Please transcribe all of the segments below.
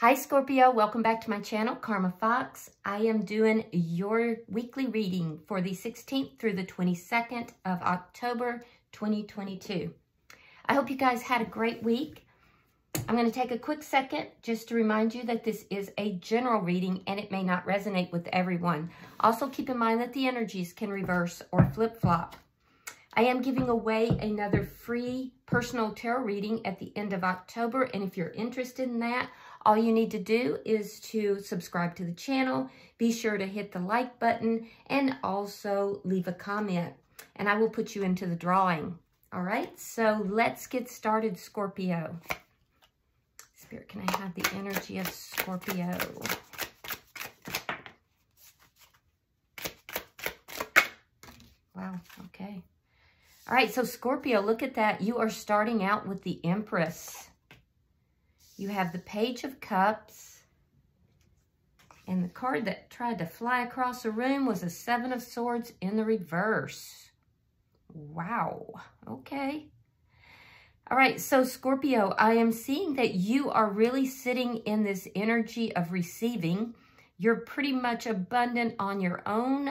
Hi Scorpio, welcome back to my channel, Karma Fox. I am doing your weekly reading for the 16th through the 22nd of October, 2022. I hope you guys had a great week. I'm going to take a quick second just to remind you that this is a general reading and it may not resonate with everyone. Also keep in mind that the energies can reverse or flip-flop. I am giving away another free personal tarot reading at the end of October, and if you're interested in that, all you need to do is to subscribe to the channel, be sure to hit the like button, and also leave a comment, and I will put you into the drawing. All right, so let's get started, Scorpio. Spirit, can I have the energy of Scorpio? Wow, okay. All right, so Scorpio, look at that. You are starting out with the Empress. You have the Page of Cups, and the card that tried to fly across the room was a Seven of Swords in the reverse. Wow, okay. All right, so Scorpio, I am seeing that you are really sitting in this energy of receiving. You're pretty much abundant on your own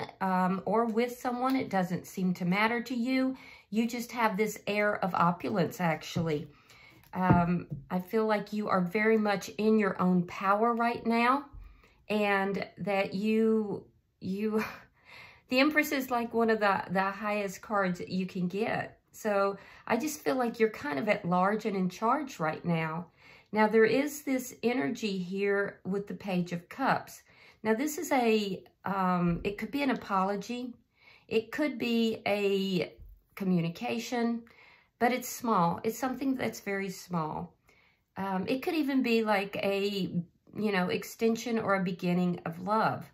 or with someone. It doesn't seem to matter to you. You just have this air of opulence, actually. I feel like you are very much in your own power right now, and that the Empress is like one of the highest cards you can get. So I just feel like you're kind of at large and in charge right now. Now there is this energy here with the Page of Cups. Now this is a, it could be an apology. It could be a communication. But it's small. It's something that's very small. It could even be like a, you know, extension or a beginning of love.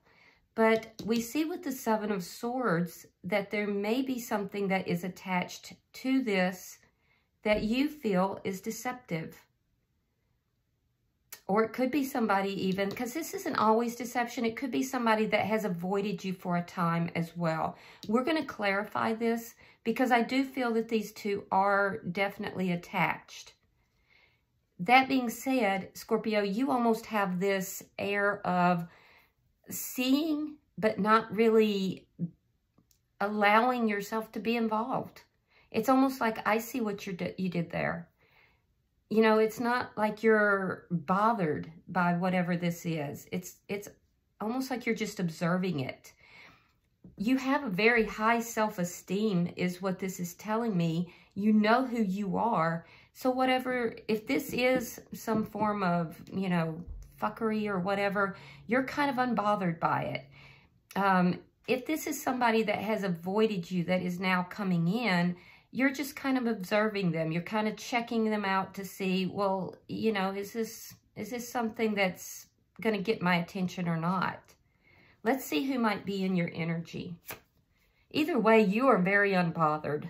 But we see with the Seven of Swords that there may be something that is attached to this that you feel is deceptive. Or it could be somebody even, because this isn't always deception. It could be somebody that has avoided you for a time as well. We're going to clarify this because I do feel that these two are definitely attached. That being said, Scorpio, you almost have this air of seeing but not really allowing yourself to be involved. It's almost like I see what you did there. You know, it's not like you're bothered by whatever this is. It's almost like you're just observing it. You have a very high self-esteem is what this is telling me. You know who you are. So whatever, if this is some form of, you know, fuckery or whatever, you're kind of unbothered by it. If this is somebody that has avoided you that is now coming in, you're just kind of observing them. You're kind of checking them out to see, well, you know, is this something that's going to get my attention or not? Let's see who might be in your energy. Either way, you are very unbothered.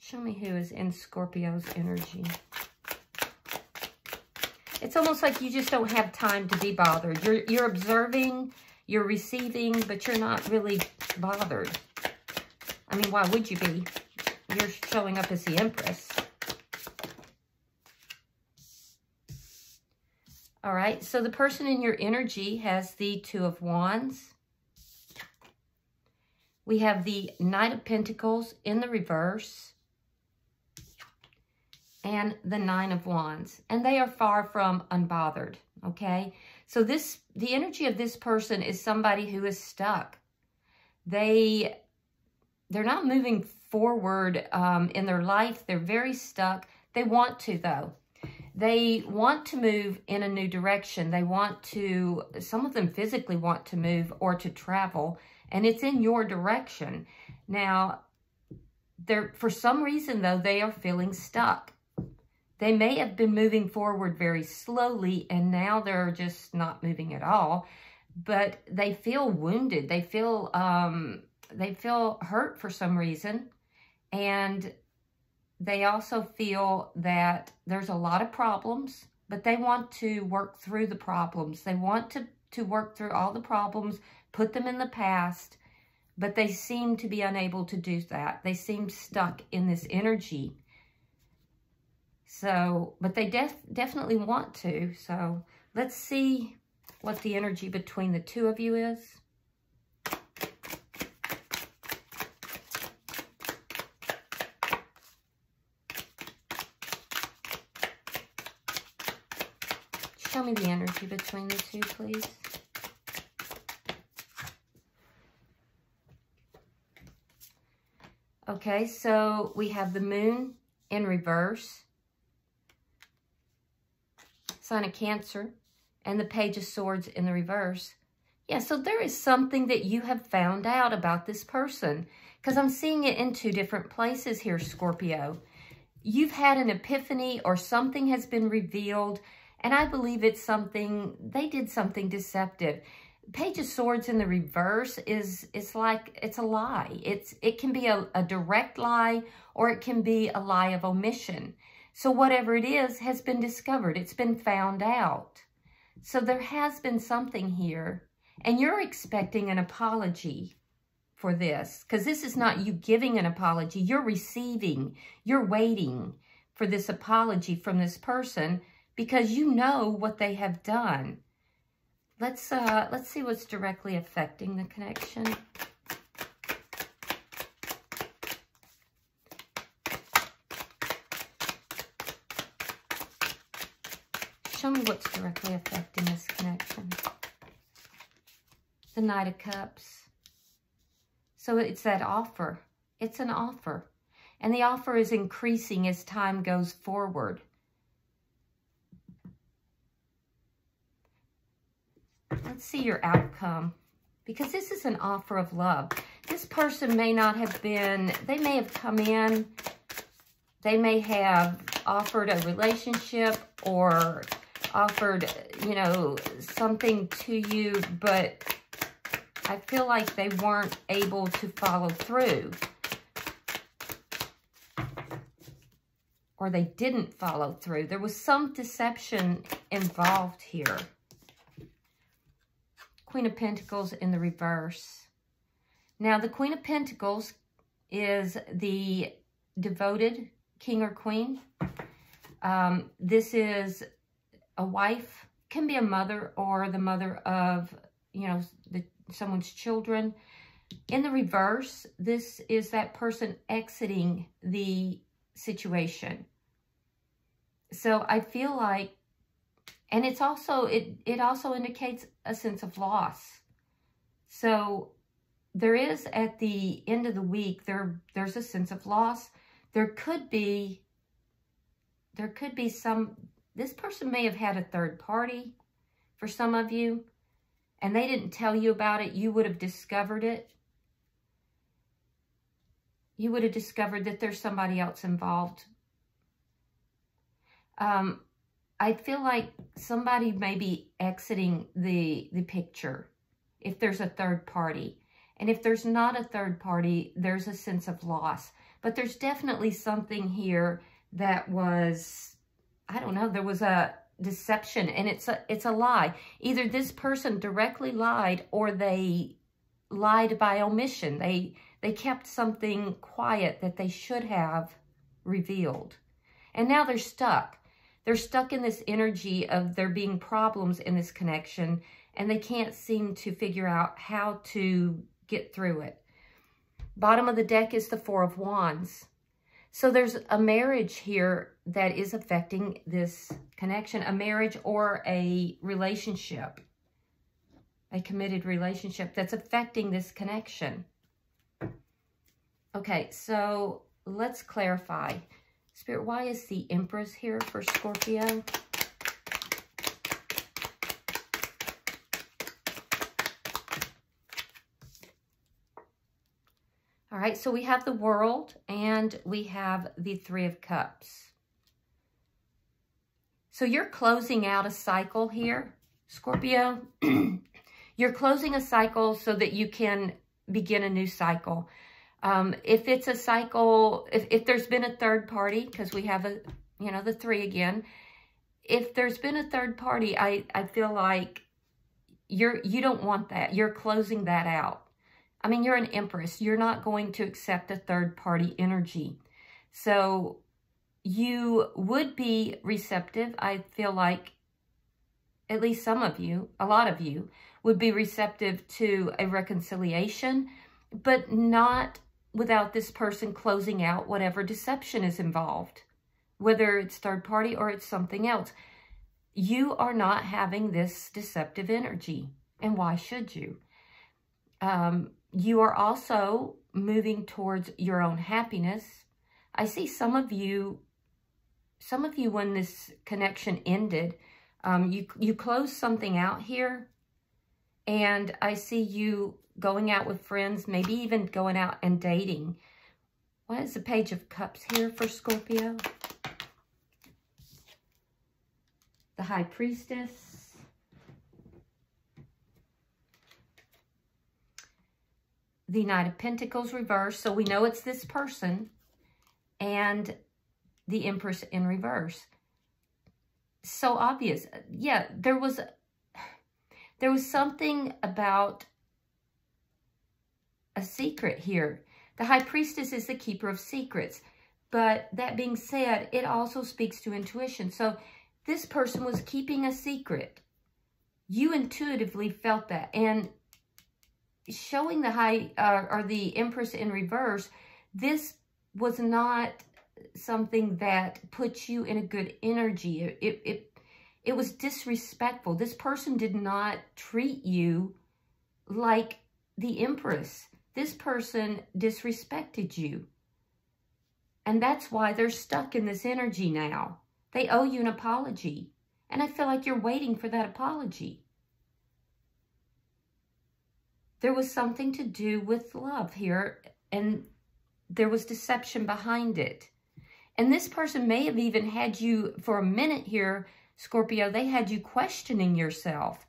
Show me who is in Scorpio's energy. It's almost like you just don't have time to be bothered. You're observing, you're receiving, but you're not really bothered. I mean, why would you be? You're showing up as the Empress. All right, so the person in your energy has the Two of Wands. We have the Knight of Pentacles in the reverse. And the Nine of Wands. And they are far from unbothered, okay? So this, the energy of this person is somebody who is stuck. They're not moving forward in their life. They're very stuck. They want to, though. They want to move in a new direction. They want to, some of them physically want to move or to travel, and it's in your direction. Now, for some reason, though, they are feeling stuck. They may have been moving forward very slowly, and now they're just not moving at all, but they feel wounded. They feel hurt for some reason, and they also feel that there's a lot of problems, but they want to work through the problems. They want to work through all the problems, put them in the past, but they seem to be unable to do that. They seem stuck in this energy. So, but they definitely want to. So let's see what the energy between the two of you is. Show me the energy between the two, please. Okay, so we have the Moon in reverse, sign of Cancer, and the Page of Swords in the reverse. Yeah, so there is something that you have found out about this person, because I'm seeing it in two different places here, Scorpio. You've had an epiphany or something has been revealed, and I believe it's something, they did something deceptive. Page of Swords in the reverse is, it's like, it's a lie. It can be a direct lie, or it can be a lie of omission. So whatever it is has been discovered. It's been found out. So there has been something here, and you're expecting an apology for this, because this is not you giving an apology. You're receiving, you're waiting for this apology from this person because you know what they have done. Let's see what's directly affecting the connection. Show me what's directly affecting this connection. The Knight of Cups. So it's that offer. It's an offer. And the offer is increasing as time goes forward. Let's see your outcome, because this is an offer of love. This person may not have been, they may have come in, they may have offered a relationship or offered, you know, something to you, but I feel like they weren't able to follow through, or they didn't follow through. There was some deception involved here. Queen of Pentacles in the reverse. Now, the Queen of Pentacles is the devoted king or queen. This is a wife, can be a mother, or the mother of, you know, someone's children. In the reverse, this is that person exiting the situation. So I feel like, and it's also, it also indicates a sense of loss. So there is, at the end of the week, there's a sense of loss. There could be some, this person may have had a third party for some of you, and they didn't tell you about it. You would have discovered it. You would have discovered that there's somebody else involved. I feel like somebody may be exiting the picture if there's a third party. And if there's not a third party, there's a sense of loss. But there's definitely something here that was, I don't know, there was a deception, and it's a lie. Either this person directly lied, or they lied by omission. They kept something quiet that they should have revealed. And now they're stuck. They're stuck in this energy of there being problems in this connection, and they can't seem to figure out how to get through it. Bottom of the deck is the Four of Wands. So there's a marriage here that is affecting this connection, a marriage or a relationship, a committed relationship that's affecting this connection. Okay, so let's clarify. Spirit, why is the Empress here for Scorpio? All right, so we have the World, and we have the Three of Cups. So you're closing out a cycle here, Scorpio. You're closing a cycle so that you can begin a new cycle. If it's a cycle, if there's been a third party, because we have a, you know, the three again, if there's been a third party, I feel like you don't want that. You're closing that out. I mean, you're an Empress. You're not going to accept a third party energy. So you would be receptive. I feel like at least some of you, a lot of you, would be receptive to a reconciliation, but not without this person closing out whatever deception is involved, whether it's third party or it's something else. You are not having this deceptive energy, and why should you? You are also moving towards your own happiness. I see some of you when this connection ended, you closed something out here, and I see you going out with friends, maybe even going out and dating. What is the Page of Cups here for Scorpio? The High Priestess. The Knight of Pentacles reversed. So we know it's this person. And the Empress in reverse. So obvious. Yeah, there was something about a secret here. The High Priestess is the keeper of secrets. But that being said, it also speaks to intuition. So this person was keeping a secret. You intuitively felt that. And showing the high or the Empress in reverse, this was not something that put you in a good energy. It was disrespectful. This person did not treat you like the Empress. This person disrespected you. And that's why they're stuck in this energy now. They owe you an apology. And I feel like you're waiting for that apology. There was something to do with love here. And there was deception behind it. And this person may have even had you, for a minute here, Scorpio, they had you questioning yourself.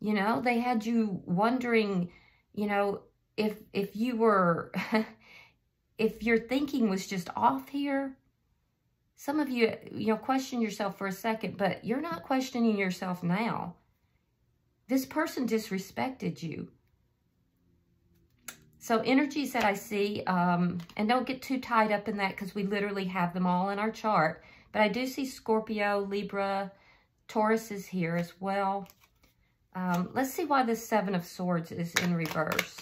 You know, they had you wondering, you know, if you were, if your thinking was just off here. Some of you, you know, question yourself for a second, but you're not questioning yourself now. This person disrespected you. So energies that I see, and don't get too tied up in that because we literally have them all in our chart. But I do see Scorpio, Libra, Taurus is here as well. Let's see why the Seven of Swords is in reverse.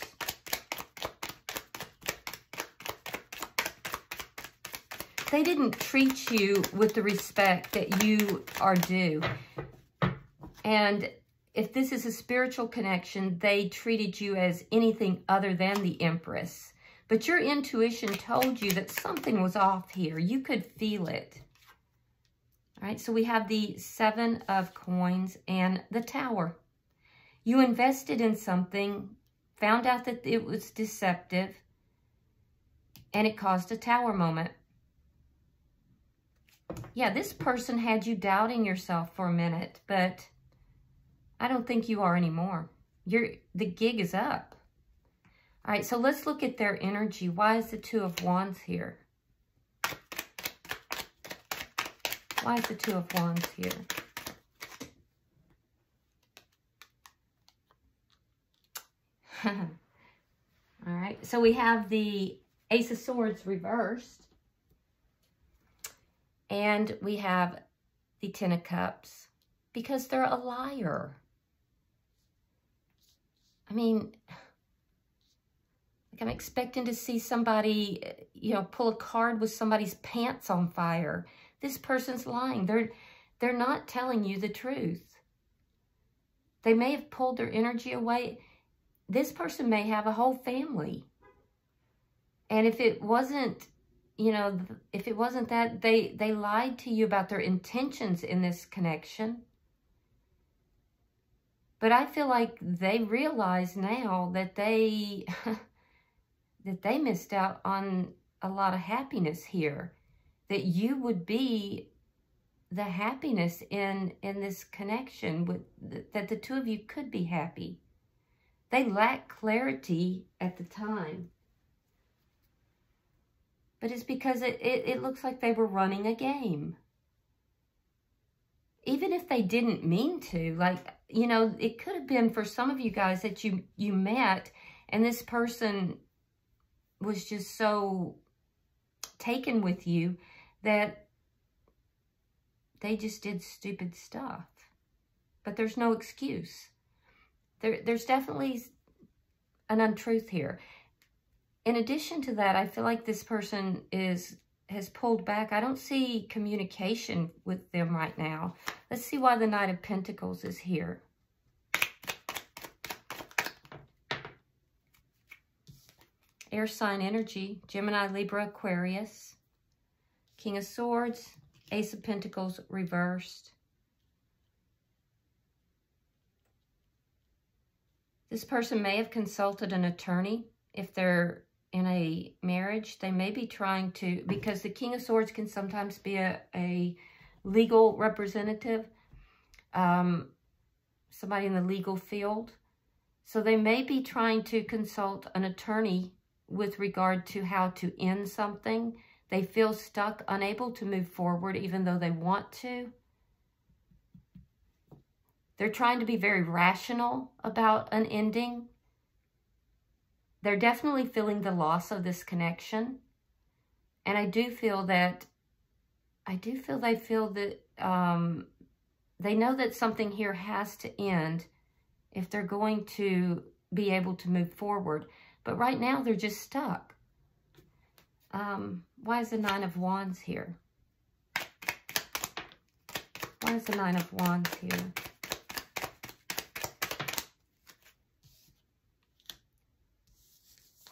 They didn't treat you with the respect that you are due. And if this is a spiritual connection, they treated you as anything other than the Empress. But your intuition told you that something was off here. You could feel it. All right, so we have the Seven of Coins and the Tower. You invested in something, found out that it was deceptive, and it caused a tower moment. Yeah, this person had you doubting yourself for a minute, but I don't think you are anymore. The gig is up. All right, so let's look at their energy. Why is the Two of Wands here? Why is the Two of Wands here? All right, so we have the Ace of Swords reversed. And we have the Ten of Cups because they're a liar. I mean, like I'm expecting to see somebody, you know, pull a card with somebody's pants on fire. This person's lying. They're not telling you the truth. They may have pulled their energy away. This person may have a whole family. And if it wasn't, you know, if it wasn't that, they lied to you about their intentions in this connection. But I feel like they realize now that they missed out on a lot of happiness here. That you would be the happiness in this connection, with that the two of you could be happy. They lacked clarity at the time. But it's because it looks like they were running a game. Even if they didn't mean to, like, you know, it could have been for some of you guys that you met and this person was just so taken with you that They just did stupid stuff. But there's no excuse. There's definitely an untruth here. In addition to that, I feel like this person has pulled back. I don't see communication with them right now. Let's see why the Knight of Pentacles is here. Air sign energy, Gemini, Libra, Aquarius, King of Swords, Ace of Pentacles reversed. This person may have consulted an attorney if they're in a marriage. They may be trying to, because the King of Swords can sometimes be a legal representative, somebody in the legal field. So they may be trying to consult an attorney with regard to how to end something. They feel stuck, unable to move forward even though they want to. They're trying to be very rational about an ending. They're definitely feeling the loss of this connection. And I do feel they feel that they know that something here has to end if they're going to be able to move forward. But right now they're just stuck. Why is the Nine of Wands here? Why is the Nine of Wands here?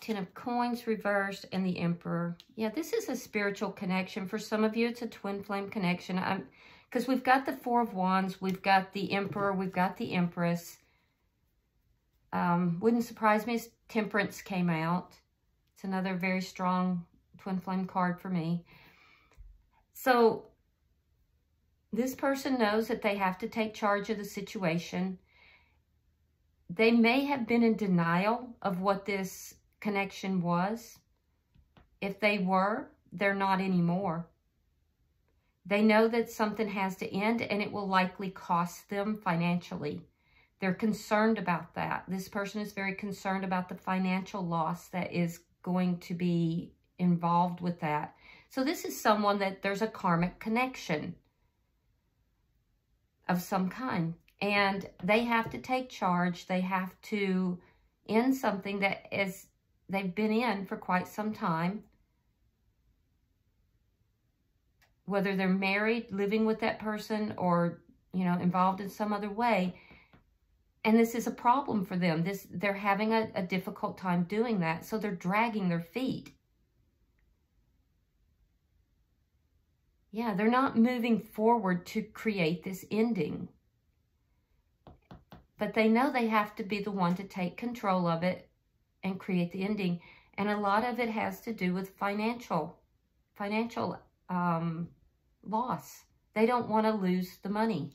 Ten of Coins reversed and the Emperor. Yeah, this is a spiritual connection. For some of you, it's a twin flame connection. Because we've got the Four of Wands, we've got the Emperor, we've got the Empress. Wouldn't surprise me if Temperance came out. It's another very strong twin flame card for me. So this person knows that they have to take charge of the situation. They may have been in denial of what this connection was. If they were, they're not anymore. They know that something has to end and it will likely cost them financially. They're concerned about that. This person is very concerned about the financial loss that is going to be involved with that. So this is someone that there's a karmic connection of some kind. And they have to take charge. They have to end something that is they've been in for quite some time. Whether they're married, living with that person, or, you know, involved in some other way. And this is a problem for them. They're having a difficult time doing that. So they're dragging their feet. Yeah, they're not moving forward to create this ending. But they know they have to be the one to take control of it and create the ending. And a lot of it has to do with financial loss. They don't want to lose the money.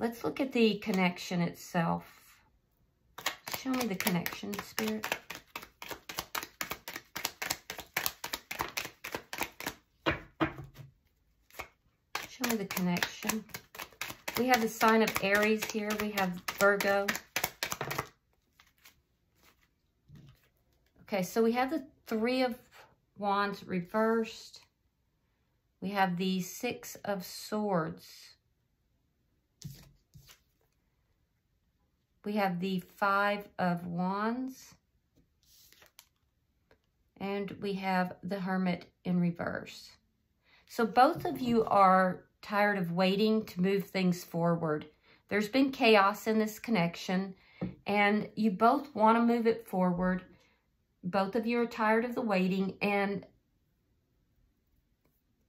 Let's look at the connection itself. Show me the connection, Spirit. Show me the connection. We have the sign of Aries here. We have Virgo. Okay, so we have the Three of Wands reversed. We have the Six of Swords. We have the Five of Wands. And we have the Hermit in reverse. So both of you are tired of waiting to move things forward. There's been chaos in this connection, and you both want to move it forward. Both of you are tired of the waiting, and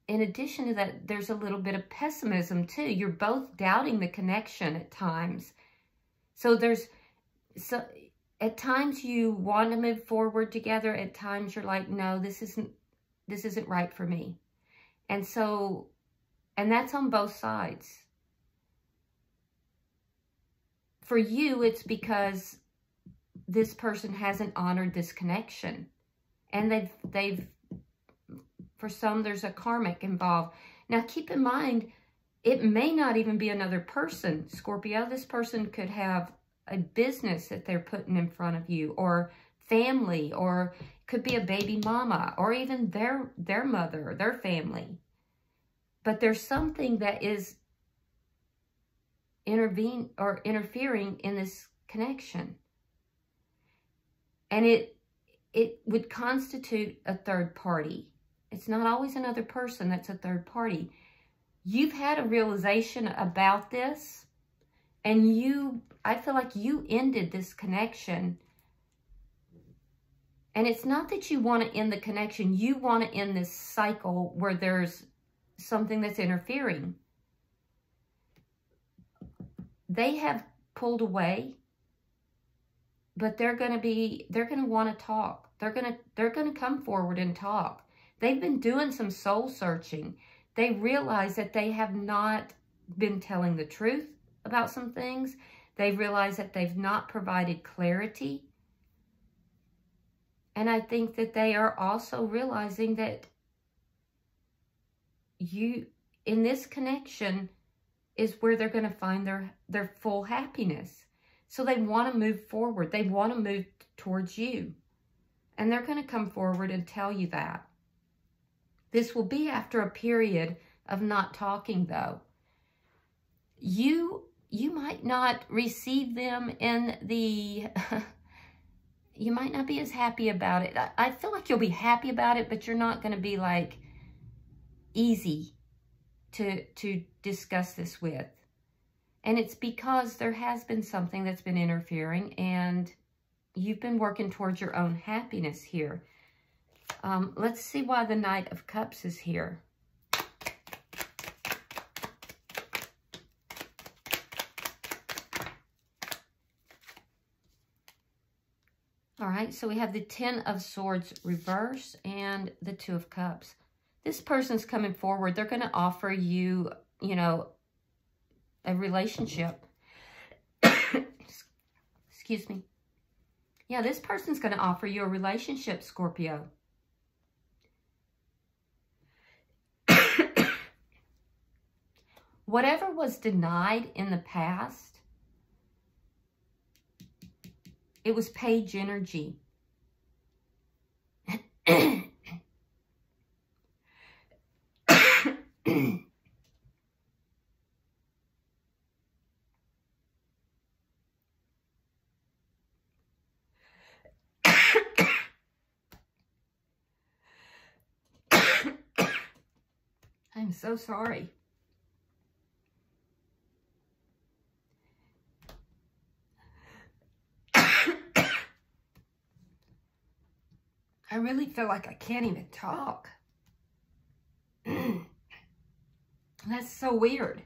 in addition to that, there's a little bit of pessimism too. You're both doubting the connection at times. So at times you want to move forward together. At times you're like, no, this isn't right for me. And that's on both sides. For you, it's because this person hasn't honored this connection. And for some, there's a karmic involved. Now, keep in mind, it may not even be another person, Scorpio. This person could have a business that they're putting in front of you, or family, or could be a baby mama, or even their mother, or their family. But there's something that is interfering in this connection. And it would constitute a third party. It's not always another person that's a third party. You've had a realization about this, and I feel like you ended this connection. And it's not that you want to end the connection. You want to end this cycle where there's something that's interfering. They have pulled away, but they're going to want to talk. They're going to come forward and talk. They've been doing some soul searching. They realize that they have not been telling the truth about some things. They realize that they've not provided clarity. And I think that they are also realizing that you, in this connection, is where they're going to find their full happiness. So they want to move forward. They want to move towards you. And they're going to come forward and tell you that. This will be after a period of not talking, though. You might not receive them in the... You might not be as happy about it. I feel like you'll be happy about it, but you're not going to be, like, easy to discuss this with. And it's because there has been something that's been interfering, and you've been working towards your own happiness here. Let's see why the Knight of Cups is here. All right, so we have the Ten of Swords reverse and the Two of Cups. This person's coming forward. They're going to offer you, you know, a relationship. Excuse me. Yeah, this person's going to offer you a relationship, Scorpio. Whatever was denied in the past, it was page energy. I'm so sorry. I really feel like I can't even talk. That's so weird.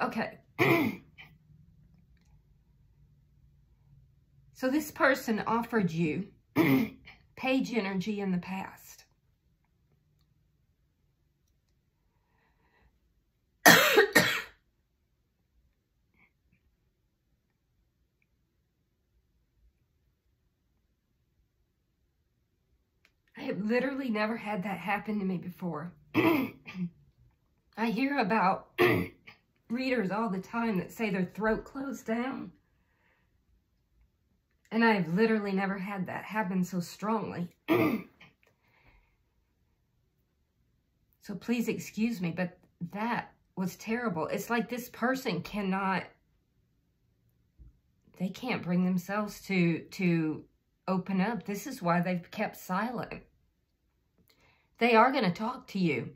Okay. So this person offered you page energy in the past. Literally never had that happen to me before. I hear about readers all the time that say their throat closed down. And I have literally never had that happen so strongly. So please excuse me, but that was terrible. It's like this person can't bring themselves to open up. This is why they've kept silent. They are going to talk to you.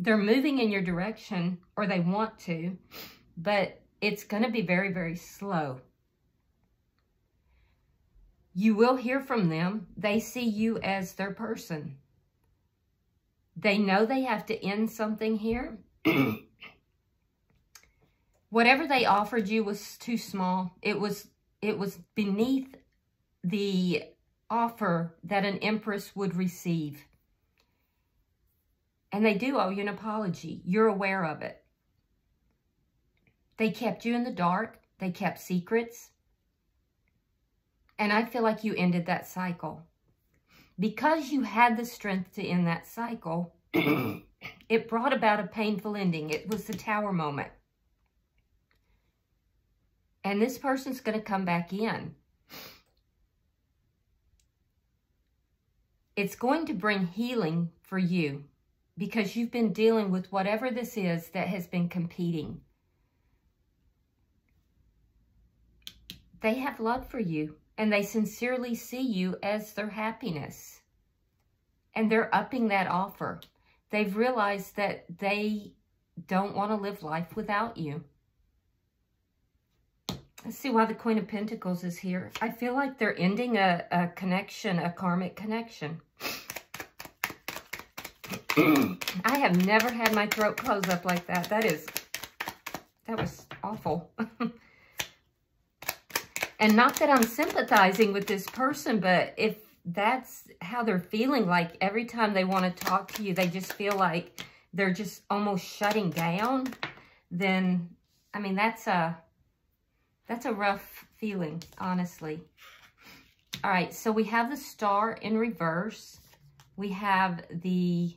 They're moving in your direction, or they want to, but it's going to be very, very slow. You will hear from them. They see you as their person. They know they have to end something here. Whatever they offered you was too small. It was beneath the offer that an empress would receive. And they do owe you an apology. You're aware of it. They kept you in the dark. They kept secrets. And I feel like you ended that cycle. Because you had the strength to end that cycle, it brought about a painful ending. It was the Tower moment. And this person's going to come back in. It's going to bring healing for you. because you've been dealing with whatever this is that has been competing. They have love for you, and they sincerely see you as their happiness. And they're upping that offer. They've realized that they don't want to live life without you. Let's see why the Queen of Pentacles is here. I feel like they're ending a connection, a karmic connection. I have never had my throat close up like that. That was awful. And not that I'm sympathizing with this person, but if that's how they're feeling, like every time they want to talk to you, they just feel like they're just almost shutting down, then, I mean, that's a rough feeling, honestly. All right, so we have the Star in reverse. We have the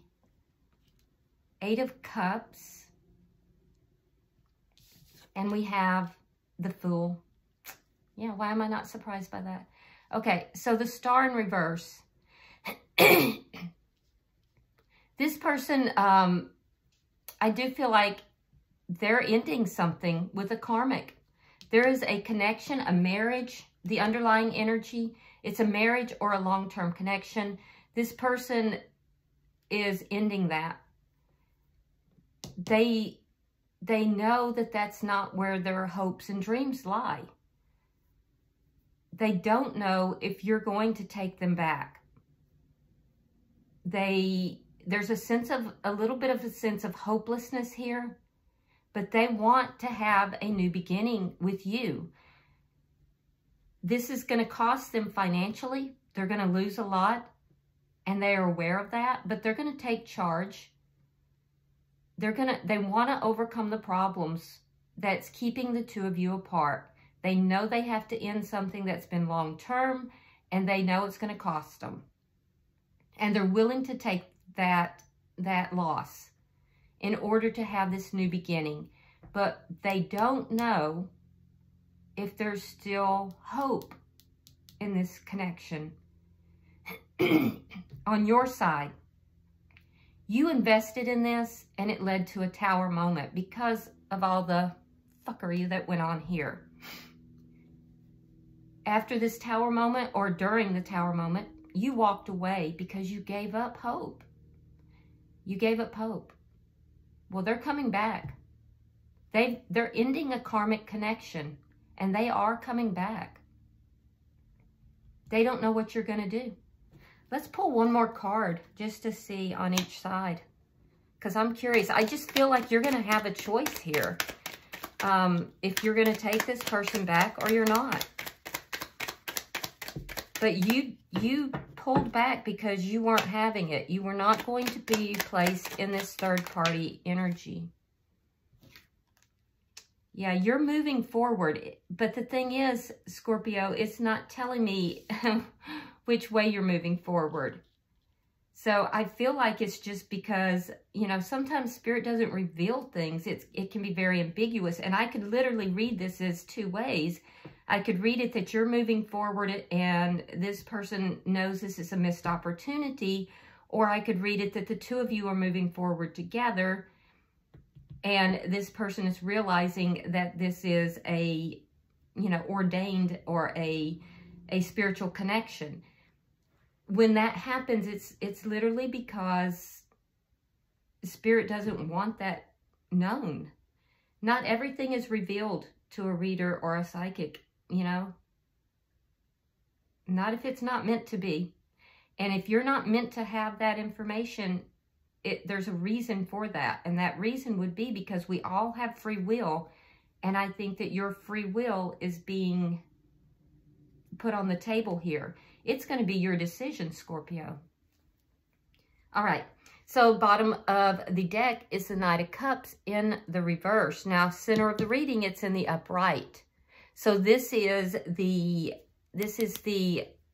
Eight of Cups. And we have the Fool. Yeah, why am I not surprised by that? Okay, so the Star in reverse. This person, I do feel like they're ending something with a karmic. There is a connection, a marriage, the underlying energy. It's a marriage or a long-term connection. This person is ending that. They know that that's not where their hopes and dreams lie. They don't know if you're going to take them back. There's a little bit of a sense of hopelessness here, but they want to have a new beginning with you. This is going to cost them financially. They're going to lose a lot, and they are aware of that, but they're going to take charge. They want to overcome the problems that's keeping the two of you apart. They know they have to end something that's been long-term, and they know it's going to cost them. And they're willing to take that loss in order to have this new beginning. But they don't know if there's still hope in this connection. On your side, you invested in this, and it led to a Tower moment because of all the fuckery that went on here. After this Tower moment, or during the Tower moment, you walked away because you gave up hope. You gave up hope. Well, they're coming back. They're ending a karmic connection, and they are coming back. They don't know what you're going to do. Let's pull one more card just to see on each side, because I'm curious. I just feel like you're going to have a choice here, if you're going to take this person back or you're not. But you pulled back because you weren't having it. You were not going to be placed in this third-party energy. Yeah, you're moving forward. But the thing is, Scorpio, it's not telling me which way you're moving forward. So I feel like it's just because, you know, sometimes Spirit doesn't reveal things. It can be very ambiguous. And I could literally read this as two ways. I could read it that you're moving forward and this person knows this is a missed opportunity, or I could read it that the two of you are moving forward together and this person is realizing that this is a, you know, ordained or a spiritual connection. When that happens, it's literally because Spirit doesn't want that known. Not everything is revealed to a reader or a psychic, you know? Not if it's not meant to be. And if you're not meant to have that information, there's a reason for that. And that reason would be because we all have free will. And I think that your free will is being put on the table here. It's going to be your decision, Scorpio. All right. So bottom of the deck is the Knight of Cups in the reverse. Now, center of the reading, it's in the upright. So this is the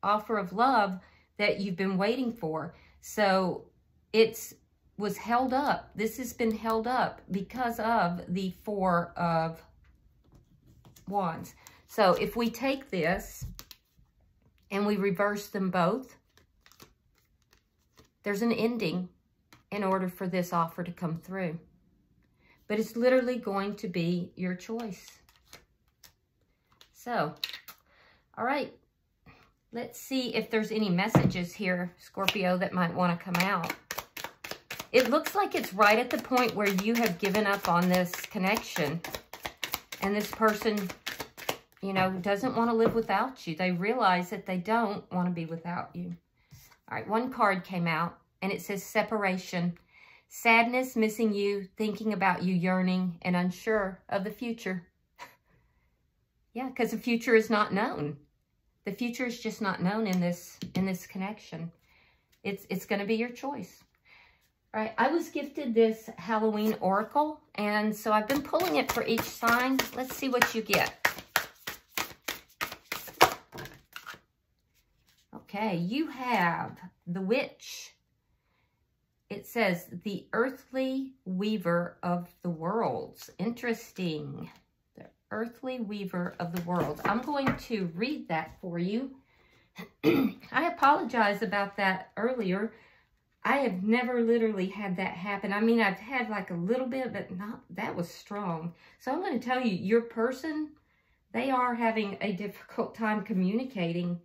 offer of love that you've been waiting for. So it was held up. This has been held up because of the Four of Wands. So if we take this and we reverse them both, there's an ending. in order for this offer to come through. But it's literally going to be your choice. So, all right. Let's see if there's any messages here, Scorpio, that might want to come out. It looks like it's right at the point where you have given up on this connection. And this person, you know, doesn't want to live without you. They realize that they don't want to be without you. All right, one card came out, and it says separation. Sadness, missing you, thinking about you, yearning, and unsure of the future. Yeah, because the future is not known. The future is just not known in this connection. It's going to be your choice. All right, I was gifted this Halloween Oracle, and so I've been pulling it for each sign. Let's see what you get. Okay, you have the Witch. It says, the earthly weaver of the worlds. Interesting. The earthly weaver of the world. I'm going to read that for you. I apologize about that earlier. I have never literally had that happen. I mean, I've had like a little bit, but not, that was strong. So I'm going to tell you, your person, they are having a difficult time communicating.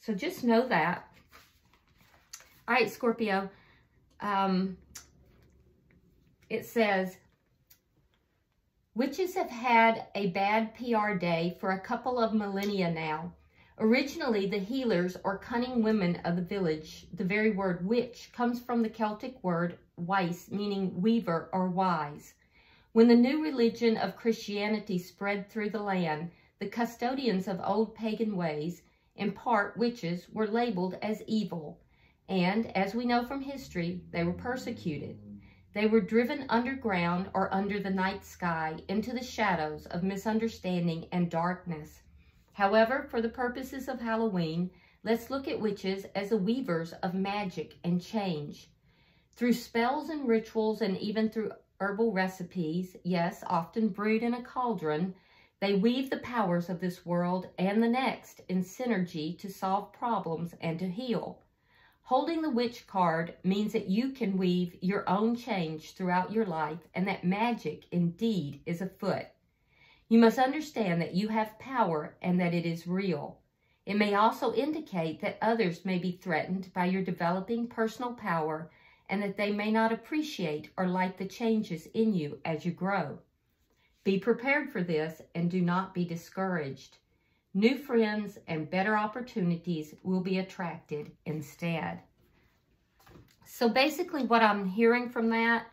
So just know that. All right, Scorpio, it says, witches have had a bad PR day for a couple of millennia now. Originally, the healers or cunning women of the village, the very word witch comes from the Celtic word wise, meaning weaver or wise. When the new religion of Christianity spread through the land, the custodians of old pagan ways, in part witches, were labeled as evil. And, as we know from history, they were persecuted. They were driven underground or under the night sky into the shadows of misunderstanding and darkness. However, for the purposes of Halloween, let's look at witches as the weavers of magic and change. Through spells and rituals and even through herbal recipes, yes, often brewed in a cauldron, they weave the powers of this world and the next in synergy to solve problems and to heal. Holding the witch card means that you can weave your own change throughout your life and that magic indeed is afoot. You must understand that you have power and that it is real. It may also indicate that others may be threatened by your developing personal power and that they may not appreciate or like the changes in you as you grow. Be prepared for this and do not be discouraged. New friends and better opportunities will be attracted instead. So basically what I'm hearing from that,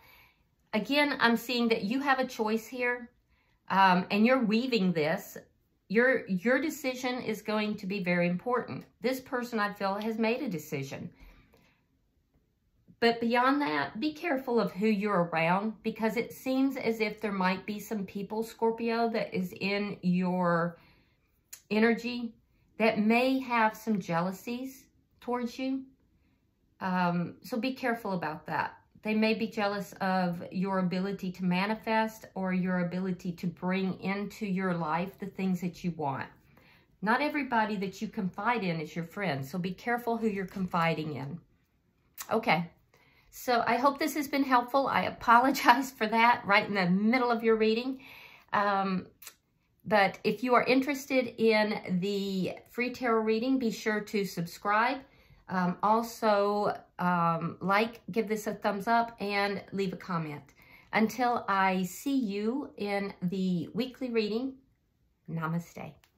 again, I'm seeing that you have a choice here, and you're weaving this. Your decision is going to be very important. This person, I feel, has made a decision. But beyond that, be careful of who you're around, because it seems as if there might be some people, Scorpio, that is in your energy that may have some jealousies towards you. So be careful about that. They may be jealous of your ability to manifest or your ability to bring into your life the things that you want. Not everybody that you confide in is your friend, so be careful who you're confiding in. Okay, so I hope this has been helpful. I apologize for that right in the middle of your reading. But if you are interested in the free tarot reading, be sure to subscribe. Also, like, give this a thumbs up, and leave a comment. Until I see you in the weekly reading, namaste.